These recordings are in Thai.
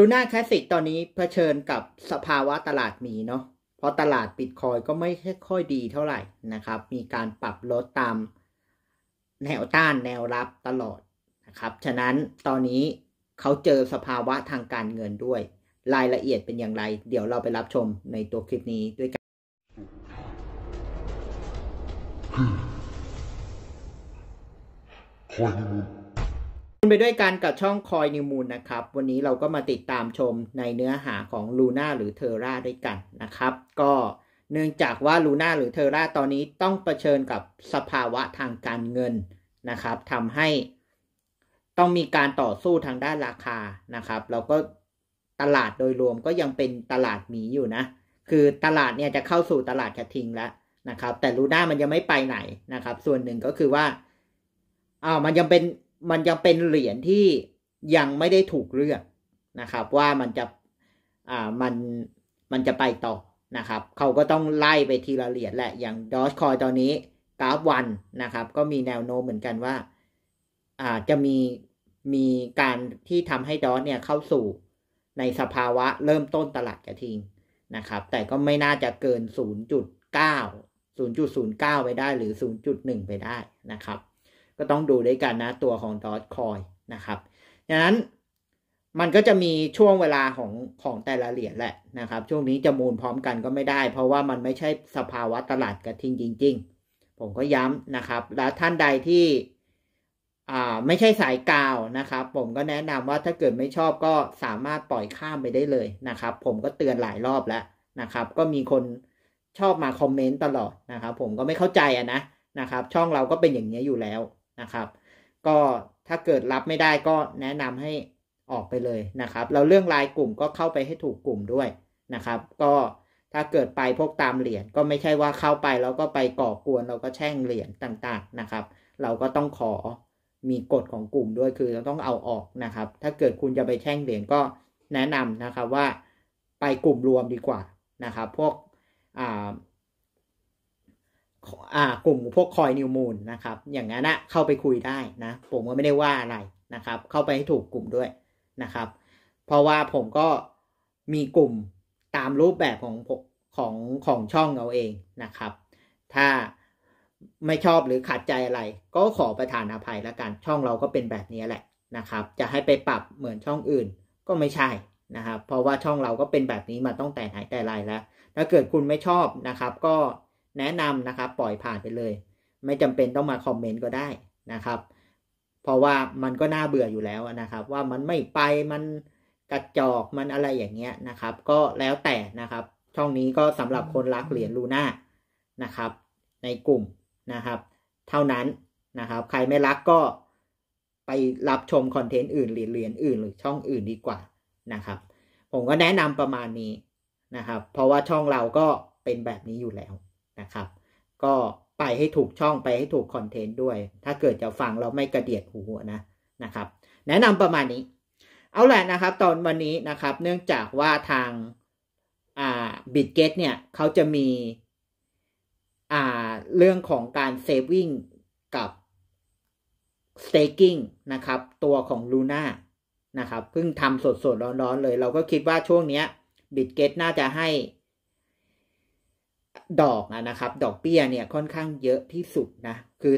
Luna Classic ตอนนี้เผชิญกับสภาวะตลาดหมีเนาะเพราะตลาดบิตคอยก็ไม่ค่อยดีเท่าไหร่นะครับมีการปรับลดตามแนวต้านแนวรับตลอดนะครับฉะนั้นตอนนี้เขาเจอสภาวะทางการเงินด้วยรายละเอียดเป็นอย่างไรเดี๋ยวเราไปรับชมในตัวคลิปนี้ด้วยกันคุณไปด้วยกันกับช่อง Coin New Moon นะครับวันนี้เราก็มาติดตามชมในเนื้อหาของ Luna หรือ Terra ด้วยกันนะครับก็เนื่องจากว่า Luna หรือ Terra ตอนนี้ต้องเผชิญกับสภาวะทางการเงินนะครับทำให้ต้องมีการต่อสู้ทางด้านราคานะครับแล้วก็ตลาดโดยรวมก็ยังเป็นตลาดหมีอยู่นะคือตลาดเนี่ยจะเข้าสู่ตลาดกระทิงแล้วนะครับแต่Lunaมันยังไม่ไปไหนนะครับส่วนหนึ่งก็คือว่ามันยังเป็นเหรียญที่ยังไม่ได้ถูกเลือกนะครับว่ามันจะไปต่อนะครับเขาก็ต้องไล่ไปทีละเหรียญแหละอย่าง Dogecoin ตอนนี้กราฟวันนะครับก็มีแนวโน้มเหมือนกันว่าจะมีการที่ทำให้ดอทเนี่ยเข้าสู่ในสภาวะเริ่มต้นตลาดกระทิงนะครับแต่ก็ไม่น่าจะเกิน 0.09 ไปได้หรือ 0.1 ไปได้นะครับก็ต้องดูด้วยกันนะตัวของดอทคอยนะครับดังนั้นมันก็จะมีช่วงเวลาของแต่ละเหรียญแหละนะครับช่วงนี้จะมูลพร้อมกันก็ไม่ได้เพราะว่ามันไม่ใช่สภาวะตลาดกระทิงจริงๆผมก็ย้ำนะครับและท่านใดที่ไม่ใช่สายกาวนะครับผมก็แนะนำว่าถ้าเกิดไม่ชอบก็สามารถปล่อยข้ามไปได้เลยนะครับผมก็เตือนหลายรอบแล้วนะครับก็มีคนชอบมาคอมเมนต์ตลอดนะครับผมก็ไม่เข้าใจนะครับช่องเราก็เป็นอย่างนี้อยู่แล้วนะครับก็ถ้าเกิดรับไม่ได้ก็แนะนำให้ออกไปเลยนะครับเราเรื่องรายกลุ่มก็เข้าไปให้ถูกกลุ่มด้วยนะครับก็ถ้าเกิดไปพวกตามเหรียญก็ไม่ใช่ว่าเข้าไปแล้วก็ไปก่อกวนเราก็แช่งเหรียญต่างๆนะครับเราก็ต้องขอมีกฎของกลุ่มด้วยคือเราต้องเอาออกนะครับถ้าเกิดคุณจะไปแช่งเหรียญก็แนะนำนะครับว่าไปกลุ่มรวมดีกว่านะครับพวกกลุ่มพวกคอยนิวมูลนะครับอย่างนั้นนะเข้าไปคุยได้นะผมก็ไม่ได้ว่าอะไรนะครับเข้าไปให้ถูกกลุ่มด้วยนะครับเพราะว่าผมก็มีกลุ่มตามรูปแบบของช่องเราเองนะครับถ้าไม่ชอบหรือขัดใจอะไรก็ขอประทานอภัยละกันช่องเราก็เป็นแบบนี้แหละนะครับจะให้ไปปรับเหมือนช่องอื่นก็ไม่ใช่นะครับเพราะว่าช่องเราก็เป็นแบบนี้มาตั้งแต่ไหนแต่ไรแล้วถ้าเกิดคุณไม่ชอบนะครับก็แนะนำนะครับปล่อยผ่านไปเลยไม่จำเป็นต้องมาคอมเมนต์ก็ได้นะครับเพราะว่ามันก็น่าเบื่ออยู่แล้วนะครับว่ามันไม่ไปมันกระจอกมันอะไรอย่างเงี้ยนะครับก็แล้วแต่นะครับช่องนี้ก็สำหรับคนรักเหรียญลูน่านะครับในกลุ่มนะครับเท่านั้นนะครับใครไม่รักก็ไปรับชมคอนเทนต์อื่นเหรียญอื่นหรือช่องอื่นดีกว่านะครับผมก็แนะนำประมาณนี้นะครับเพราะว่าช่องเราก็เป็นแบบนี้อยู่แล้วนะครับก็ไปให้ถูกช่องไปให้ถูกคอนเทนต์ด้วยถ้าเกิดจะฟังเราไม่กระเดียดหูนะครับแนะนำประมาณนี้เอาแหละนะครับตอนวันนี้นะครับเนื่องจากว่าทางBitget เนี่ยเขาจะมีเรื่องของการ saving กับ staking นะครับตัวของ Luna นะครับเพิ่งทำสดๆร้อนๆเลยเราก็คิดว่าช่วงเนี้ย Bitget น่าจะให้ดอกนะครับดอกเบี้ยเนี่ยค่อนข้างเยอะที่สุดนะคือ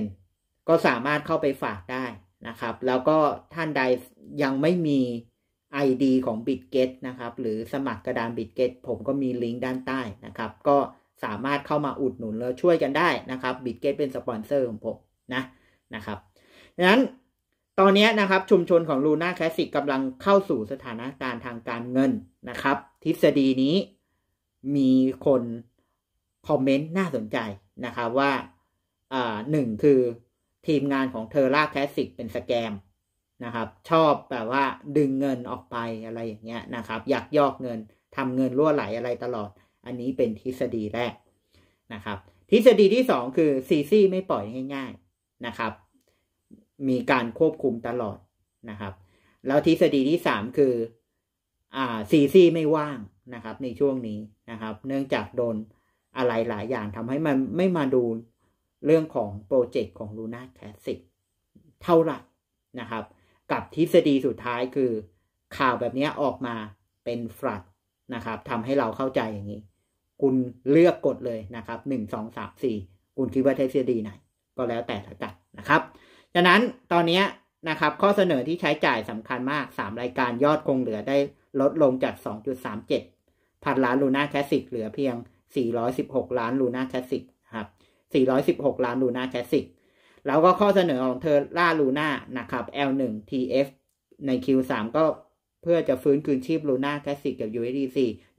10% ก็สามารถเข้าไปฝากได้นะครับแล้วก็ท่านใดยังไม่มี ID ของ Bitget นะครับหรือสมัครกระดาน Bitget ผมก็มีลิงก์ด้านใต้นะครับก็สามารถเข้ามาอุดหนุนแล้วช่วยกันได้นะครับBitgetเป็นสปอนเซอร์ของผมนะครับดังนั้นตอนนี้นะครับชุมชนของ Luna Classic กำลังเข้าสู่สถานการณ์ทางการเงินนะครับทฤษฎีนี้มีคนคอมเมนต์น่าสนใจนะครับว่าหนึ่งคือทีมงานของ Terra Classic เป็นสแกมนะครับชอบแบบว่าดึงเงินออกไปอะไรอย่างเงี้ยนะครับยักยอกเงินทำเงินรั่วไหลอะไรตลอดอันนี้เป็นทฤษฎีแรกนะครับทฤษฎีที่2คือซีซี่ไม่ปล่อยง่ายๆนะครับมีการควบคุมตลอดนะครับแล้วทฤษฎีที่3คือซีซี่ไม่ว่างนะครับในช่วงนี้นะครับเนื่องจากโดนอะไรหลายอย่างทำให้มันไม่มาดูเรื่องของโปรเจกต์ของ Luna Classic เท่าไหร่นะครับกับทฤษฎีสุดท้ายคือ ข่าวแบบนี้ออกมาเป็นฟลัดนะครับทำให้เราเข้าใจอย่างนี้คุณเลือกกดเลยนะครับ1 2 3 4คุณคิดว่าทฤษฎีไหนก็แล้วแต่ละกันนะครับดังนั้นตอนนี้นะครับข้อเสนอที่ใช้จ่ายสำคัญมาก3รายการยอดคงเหลือได้ลดลงจาก 2.37 พันล้าน Luna Classic เหลือเพียง416ล้าน Luna Classic ครับ416ล้าน Luna Classic แล้วก็ข้อเสนอของเธอล่า Luna นะครับ L1 TF ใน Q3 ก็เพื่อจะฟื้นคืนชีพ Luna Classic กับ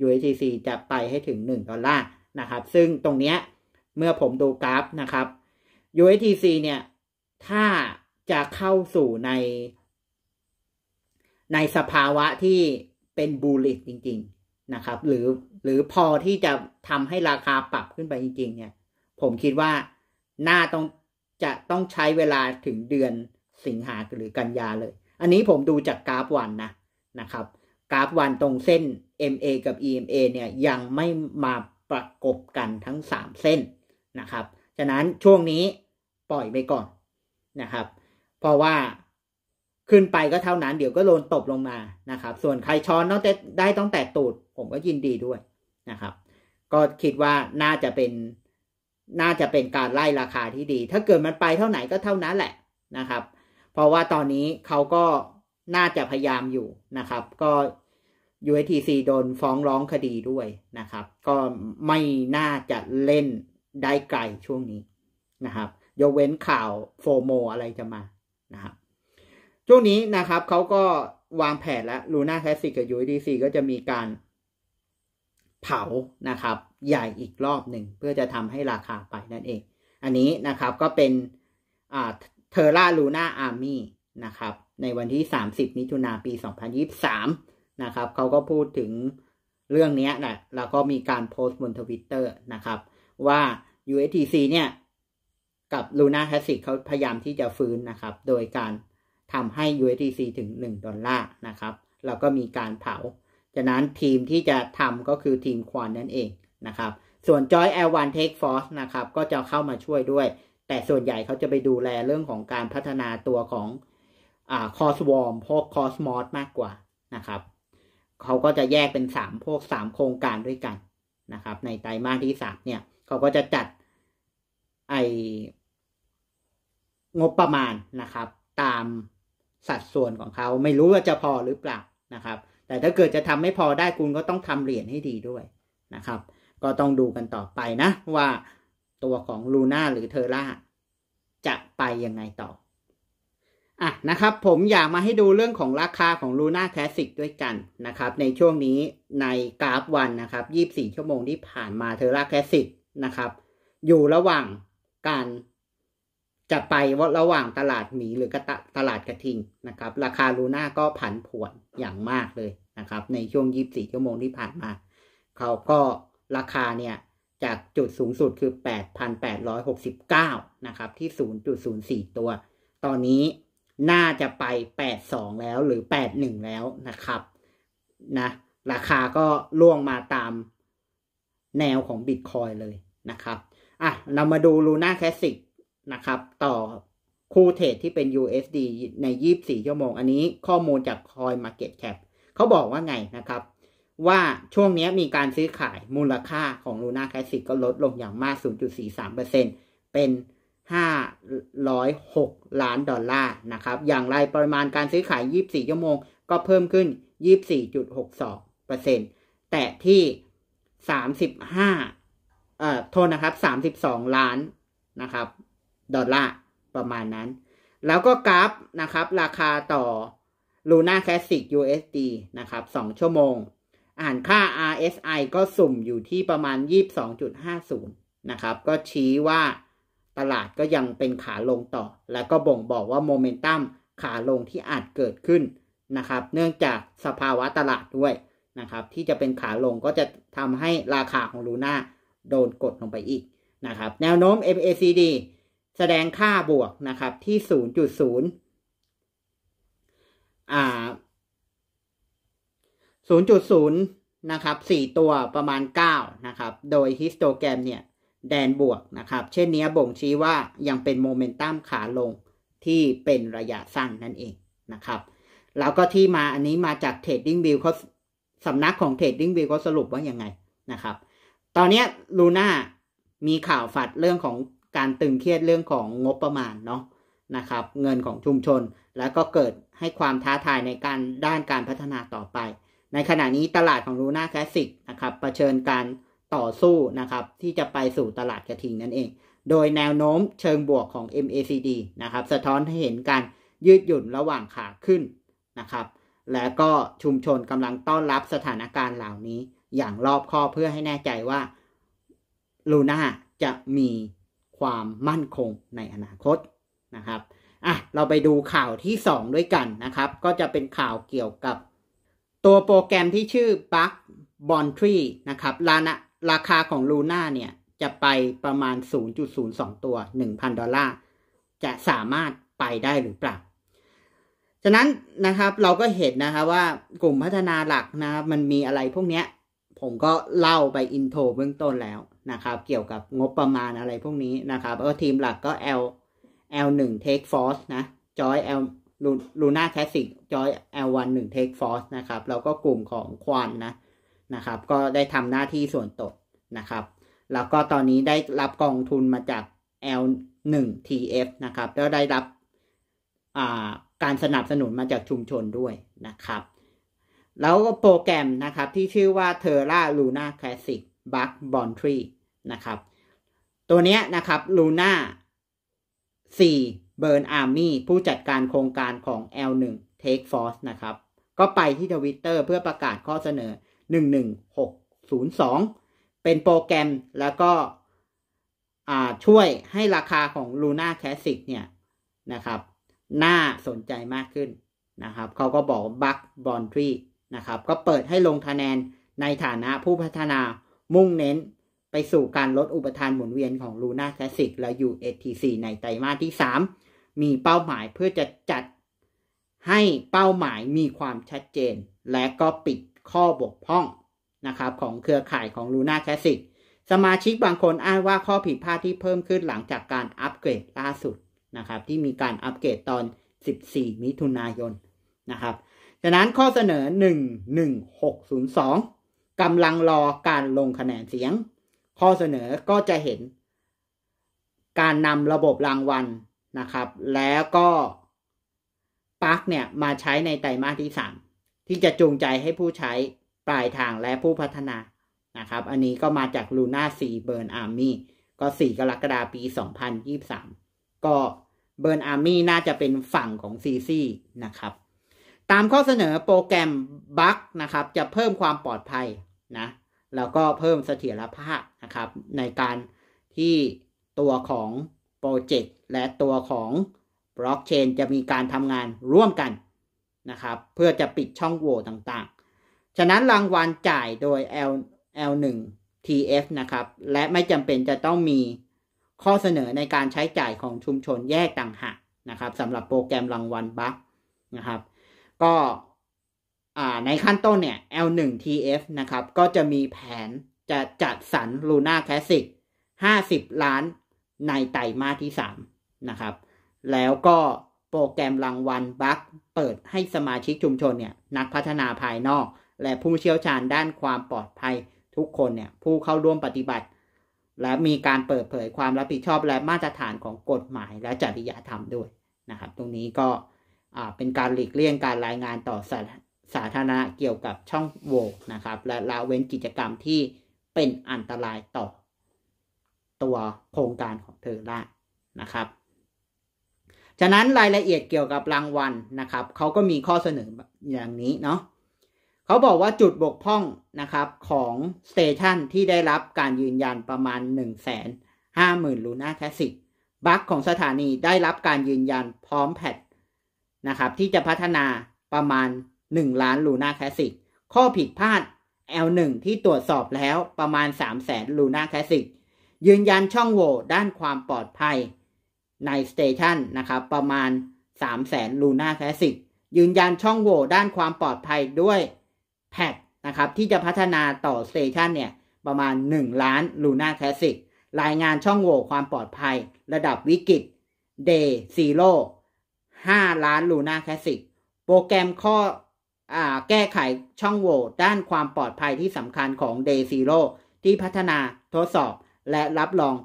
USTC จะไปให้ถึง$1นะครับซึ่งตรงเนี้ยเมื่อผมดูกราฟนะครับ USTC เนี่ยถ้าจะเข้าสู่ในสภาวะที่เป็นบูลลิชจริงๆนะครับหรือพอที่จะทำให้ราคาปรับขึ้นไปจริงๆเนี่ยผมคิดว่าน่าจะต้องใช้เวลาถึงเดือนสิงหาหรือกันยาเลยอันนี้ผมดูจากกราฟวันนะครับกราฟวันตรงเส้น MA กับ EMA เนี่ยยังไม่มาประกบกันทั้ง3เส้นนะครับฉะนั้นช่วงนี้ปล่อยไปก่อนนะครับเพราะว่าขึ้นไปก็เท่านั้นเดี๋ยวก็โลนตบลงมานะครับส่วนใครช้อนต้องได้ต้องแต่ตูดผมก็ยินดีด้วยนะครับก็คิดว่าน่าจะเป็นการไล่ราคาที่ดีถ้าเกิดมันไปเท่าไหนก็เท่านั้นแหละนะครับเพราะว่าตอนนี้เขาก็น่าจะพยายามอยู่นะครับก็ USTC โดนฟ้องร้องคดีด้วยนะครับก็ไม่น่าจะเล่นได้ไกลช่วงนี้นะครับยกเว้นข่าวโฟโมอะไรจะมานะครับช่วงนี้นะครับเขาก็วางแผนแล้ว Luna Classic กับ USDC ก็จะมีการเผานะครับใหญ่อีกรอบหนึ่งเพื่อจะทำให้ราคาไปนั่นเองอันนี้นะครับก็เป็นTerra Luna Army นะครับในวันที่30มิถุนายนปี2023นะครับเขาก็พูดถึงเรื่องนี้นะแล้วก็มีการโพสต์บน Twitter นะครับว่า USDC เนี่ยกับ Luna Classic เขาพยายามที่จะฟื้นนะครับโดยการทำให้ USDC ถึง$1นะครับแล้วก็มีการเผาฉะนั้นทีมที่จะทำก็คือทีมควอนนั่นเองนะครับส่วน Joy L1 Task Force นะครับก็จะเข้ามาช่วยด้วยแต่ส่วนใหญ่เขาจะไปดูแลเรื่องของการพัฒนาตัวของCosworm พวก Cosmos มากกว่านะครับเขาก็จะแยกเป็น3โครงการด้วยกันนะครับในไตรมาสที่3เนี่ยเขาก็จะจัดงบประมาณนะครับตามสัดส่วนของเขาไม่รู้ว่าจะพอหรือเปล่านะครับแต่ถ้าเกิดจะทำไม่พอได้คุณก็ต้องทำเหรียญให้ดีด้วยนะครับก็ต้องดูกันต่อไปนะว่าตัวของ Luna หรือ Terra จะไปยังไงต่ออ่ะนะครับผมอยากมาให้ดูเรื่องของราคาของ Luna Classic ด้วยกันนะครับในช่วงนี้ในกราฟวันนะครับ24ชั่วโมงที่ผ่านมา Terra Classic นะครับอยู่ระหว่างการจะไประหว่างตลาดหมีหรือตลาดกระทิงนะครับราคา Luna ก็ผันผวนอย่างมากเลยนะครับในช่วง24ชั่วโมงที่ผ่านมาเขาก็ราคาเนี่ยจากจุดสูงสุดคือ 8,869 นะครับที่ 0.04 ตัวตอนนี้น่าจะไป82แล้วหรือ81แล้วนะครับนะราคาก็ล่วงมาตามแนวของ Bitcoin เลยนะครับอ่ะเรามาดู Luna Classicนะครับต่อคู่เทรดที่เป็น USD ใน24ชั่วโมงอันนี้ข้อมูลจาก Coin Market Cap เขาบอกว่าไงนะครับว่าช่วงนี้มีการซื้อขายมูลค่าของ Luna Classic ก็ลดลงอย่างมาก 0.43% เป็น506ล้าน$นะครับอย่างไรปริมาณการซื้อขาย24ชั่วโมงก็เพิ่มขึ้น 24.62% แต่ที่32ล้านนะครับ$ประมาณนั้นแล้วก็กราฟนะครับราคาต่อ Luna Classic USD นะครับ2ชั่วโมงอ่านค่า RSI ก็สุ่มอยู่ที่ประมาณ 22.50 นะครับก็ชี้ว่าตลาดก็ยังเป็นขาลงต่อแล้วก็บ่งบอกว่าโมเมนตัมขาลงที่อาจเกิดขึ้นนะครับเนื่องจากสภาวะตลาดด้วยนะครับที่จะเป็นขาลงก็จะทำให้ราคาของ Luna โดนกดลงไปอีกนะครับแนวโน้ม MACDแสดงค่าบวกนะครับที่ 0.0 นะครับ4ตัวประมาณ9นะครับโดยฮิสโตแกรมเนี่ยแดนบวกนะครับเช่นนี้บ่งชี้ว่ายังเป็นโมเมนตัมขาลงที่เป็นระยะสั้นนั่นเองนะครับ แล้วก็ที่มาอันนี้มาจาก TradingView เขาสำนักของ TradingView เขาสรุปว่ายังไงนะครับตอนนี้ Luna มีข่าวฝัดเรื่องของการตึงเครียดเรื่องของงบประมาณเนาะนะครับเงินของชุมชนแล้วก็เกิดให้ความท้าทายในการด้านการพัฒนาต่อไปในขณะนี้ตลาดของ Luna Classic นะครับเผชิญการต่อสู้นะครับที่จะไปสู่ตลาดกระทิงนั่นเองโดยแนวโน้มเชิงบวกของ MACD นะครับสะท้อนให้เห็นการยืดหยุ่นระหว่างขาขึ้นนะครับและก็ชุมชนกำลังต้อนรับสถานการณ์เหล่านี้อย่างรอบคอบเพื่อให้แน่ใจว่า Luna จะมีความมั่นคงในอนาคตนะครับอ่ะเราไปดูข่าวที่2ด้วยกันนะครับก็จะเป็นข่าวเกี่ยวกับตัวโปรแกรมที่ชื่อ Backbounty นะครับราคาของ Luna เนี่ยจะไปประมาณ 0.02 ตัว 1,000 ดอลลาร์จะสามารถไปได้หรือเปล่าฉะนั้นนะครับเราก็เห็นนะครับว่ากลุ่มพัฒนาหลักนะครับมันมีอะไรพวกเนี้ยผมก็เล่าไปอินโทรเบื้องต้นแล้วนะครับเกี่ยวกับงบประมาณอะไรพวกนี้นะครับแล้วก็ทีมหลักก็ L1 Task Force นะ Joy L Luna Classic Joy L1 Task Force นะครับแล้วก็กลุ่มของควอนนะนะครับก็ได้ทำหน้าที่ส่วนตกนะครับแล้วก็ตอนนี้ได้รับกองทุนมาจาก L1TF นะครับแล้วได้รับการสนับสนุนมาจากชุมชนด้วยนะครับแล้วก็โปรแกรมนะครับที่ชื่อว่า Terra Luna Classic Backbounty นะครับตัวเนี้ยนะครับ Luna 4 Burn Army ผู้จัดการโครงการของ L1 Take Force นะครับก็ไปที่ Twitter เพื่อประกาศข้อเสนอ 11602 เป็นโปรแกรมแล้วก็ช่วยให้ราคาของ Luna Classic เนี่ยนะครับน่าสนใจมากขึ้นนะครับเขาก็บอก Backbounty นะครับก็เปิดให้ลงคะแนนในฐานะผู้พัฒนามุ่งเน้นไปสู่การลดอุปทานหมุนเวียนของ Luna Classic และ USTC ในไตรมาสที่ 3มีเป้าหมายเพื่อจะจัดให้เป้าหมายมีความชัดเจนและก็ปิดข้อบกพร่องนะครับของเครือข่ายของ Luna Classic สมาชิกบางคนอ้างว่าข้อผิดพลาดที่เพิ่มขึ้นหลังจากการอัปเกรดล่าสุดนะครับที่มีการอัปเกรดตอน 14 มิถุนายนนะครับฉะนั้นข้อเสนอ 11602 กำลังรอการลงคะแนนเสียงข้อเสนอก็จะเห็นการนำระบบรางวัลนะครับแล้วก็ปาร์คเนี่ยมาใช้ในไตรมาสที่ 3ที่จะจูงใจให้ผู้ใช้ปลายทางและผู้พัฒนานะครับอันนี้ก็มาจาก Luna 4 Burn Army ก็ 4 กรกฎาคม ปี 2023ก็เบิร์นอาร์มี่น่าจะเป็นฝั่งของซีซีนะครับตามข้อเสนอโปรแกรมบัคนะครับจะเพิ่มความปลอดภัยนะแล้วก็เพิ่มเสถียรภาพนะครับในการที่ตัวของโปรเจกต์และตัวของบล็อกเชนจะมีการทำงานร่วมกันนะครับเพื่อจะปิดช่องโหว่ต่างๆฉะนั้นรางวัลจ่ายโดย L1TF นะครับและไม่จำเป็นจะต้องมีข้อเสนอในการใช้จ่ายของชุมชนแยกต่างหากนะครับสำหรับโปรแกรมรางวัลบัคนะครับก็ในขั้นต้นเนี่ย L1TF นะครับก็จะมีแผนจะจัดสรร Luna Classic 50 ล้านในไตรมาสที่ 3นะครับแล้วก็โปรแกรมรางวัลบัคเปิดให้สมาชิกชุมชนเนี่ยนักพัฒนาภายนอกและผู้เชี่ยวชาญด้านความปลอดภัยทุกคนเนี่ยผู้เข้าร่วมปฏิบัติและมีการเปิดเผยความรับผิดชอบและมาตรฐานของกฎหมายและจริยธรรมด้วยนะครับตรงนี้ก็เป็นการหลีกเลี่ยงการรายงานต่อสาธารณะเกี่ยวกับช่องโหว่นะครับและละเว้นกิจกรรมที่เป็นอันตรายต่อตัวโครงการของเธอละนะครับฉะนั้นรายละเอียดเกี่ยวกับรางวัล นะครับเขาก็มีข้อเสนออย่างนี้เนาะเขาบอกว่าจุดบกพร่องนะครับของสเตชันที่ได้รับการยืนยันประมาณ 150,000 Luna Classic บั๊กของสถานีได้รับการยืนยันพร้อมแพทนะครับที่จะพัฒนาประมาณ 1 ล้าน Luna Classic ข้อผิดพลาด L1 ที่ตรวจสอบแล้วประมาณ 300,000 Luna Classic ยืนยันช่องโหว่ด้านความปลอดภัยในสเตชันนะครับประมาณ 300,000 Luna Classic ยืนยันช่องโหว่ด้านความปลอดภัยด้วยแพทนะครับที่จะพัฒนาต่อสเตชันเนี่ยประมาณ 1 ล้าน Luna Classic รายงานช่องโหว่ความปลอดภัยระดับวิกฤต Day Zero 5 ล้าน Luna Classic โปรแกรมข้อแก้ไขช่องโหว่ด้านความปลอดภัยที่สำคัญของ Day Zero ที่พัฒนาทดสอบและรับรอง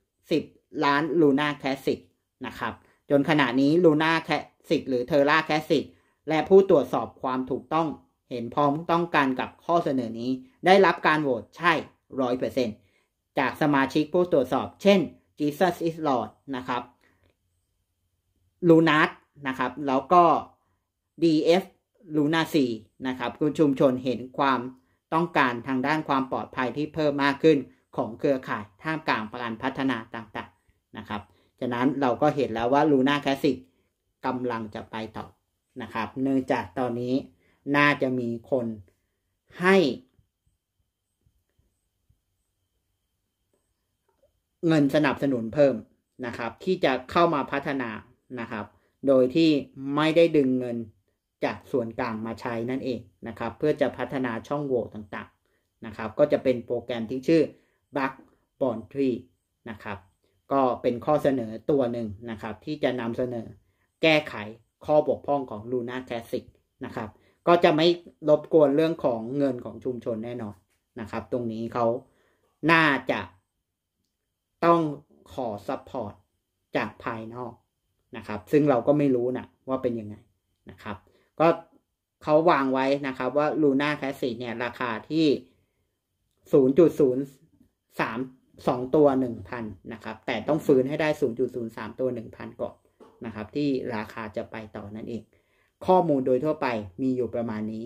20 ล้าน Luna Classic นะครับจนขณะนี้ Luna Classic หรือ Terra Classic และผู้ตรวจสอบความถูกต้องเห็นพ้องต้องกันกับข้อเสนอนี้ได้รับการโหวตใช่ 100% จากสมาชิกผู้ตรวจสอบเช่น Jesus is Lord นะครับ Luna นะครับแล้วก็ DF Luna 4นะครับกลุ่มชุมชนเห็นความต้องการทางด้านความปลอดภัยที่เพิ่มมากขึ้นของเครือข่ายท่ามกลางการพัฒนาต่างๆนะครับฉะนั้นเราก็เห็นแล้วว่า Luna Classic กำลังจะไปต่อนะครับเนื่องจากตอนนี้น่าจะมีคนให้เงินสนับสนุนเพิ่มนะครับที่จะเข้ามาพัฒนานะครับโดยที่ไม่ได้ดึงเงินจากส่วนกลางมาใช้นั่นเองนะครับเพื่อจะพัฒนาช่องโหว่ต่างๆนะครับก็จะเป็นโปรแกรมที่ชื่อ Backbounty นะครับก็เป็นข้อเสนอตัวหนึ่งนะครับที่จะนำเสนอแก้ไขข้อบกพร่องของ Luna Classic นะครับก็จะไม่รบกวนเรื่องของเงินของชุมชนแน่นอนนะครับตรงนี้เขาน่าจะต้องขอซัพพอร์ตจากภายนอกนะครับซึ่งเราก็ไม่รู้นะว่าเป็นยังไงนะครับก็เขาวางไว้นะครับว่า Luna Classic เนี่ยราคาที่ 0.032 ตัว 1,000 นะครับแต่ต้องฟื้นให้ได้ 0.03 ตัว 1,000 ก่อนนะครับที่ราคาจะไปต่อนั่นเองข้อมูลโดยทั่วไปมีอยู่ประมาณนี้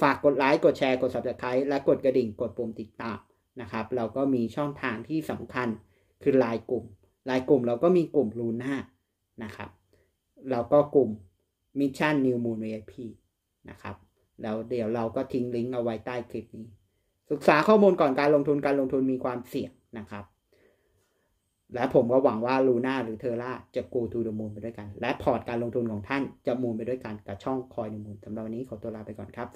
ฝากกดไลค์กดแชร์กด Subscribe และกดกระดิ่งกดปุ่มติดตามนะครับเราก็มีช่องทางที่สำคัญคือไลน์กลุ่มเราก็มีกลุ่ม Luna นะครับแล้วก็กลุ่มMission New Moon Vip นะครับแล้วเดี๋ยวเราก็ทิ้งลิงก์เอาไว้ใต้คลิปนี้ศึกษาข้อมูลก่อนการลงทุนมีความเสี่ยงนะครับและผมก็หวังว่า Luna หรือ Terra จะ Go to the Moon ไปด้วยกันและพอร์ตการลงทุนของท่านจะมูนไปด้วยกันกับช่อง Coin Moon สำหรับวันนี้ขอตัวลาไปก่อนครับ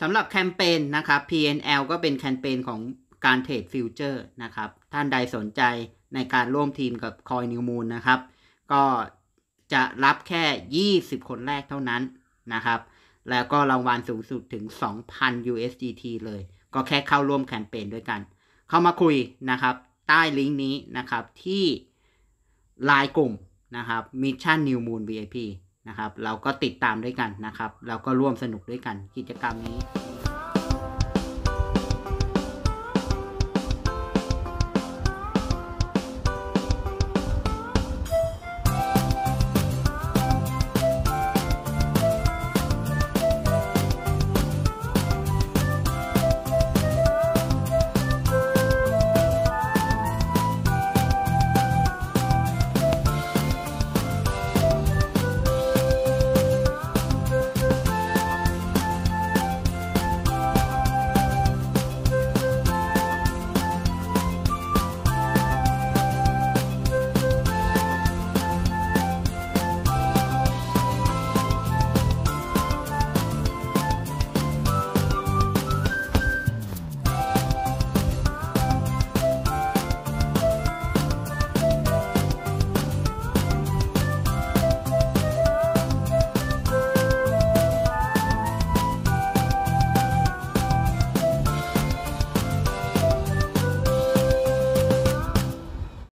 สำหรับแคมเปญ นะครับ PNL ก็เป็นแคมเปญของการเทรดฟิวเจอร์นะครับท่านใดสนใจในการร่วมทีมกับ Coin New Moon นะครับก็จะรับแค่20คนแรกเท่านั้นนะครับแล้วก็รางวัลสูงสุดถึง 2,000 USDT เลยก็แค่เข้าร่วมแคมเปญด้วยกันเข้ามาคุยนะครับใต้ลิงก์นี้นะครับที่ไลน์กลุ่มนะครับ Mission New Moon VIP นะครับเราก็ติดตามด้วยกันนะครับเราก็ร่วมสนุกด้วยกันกิจกรรมนี้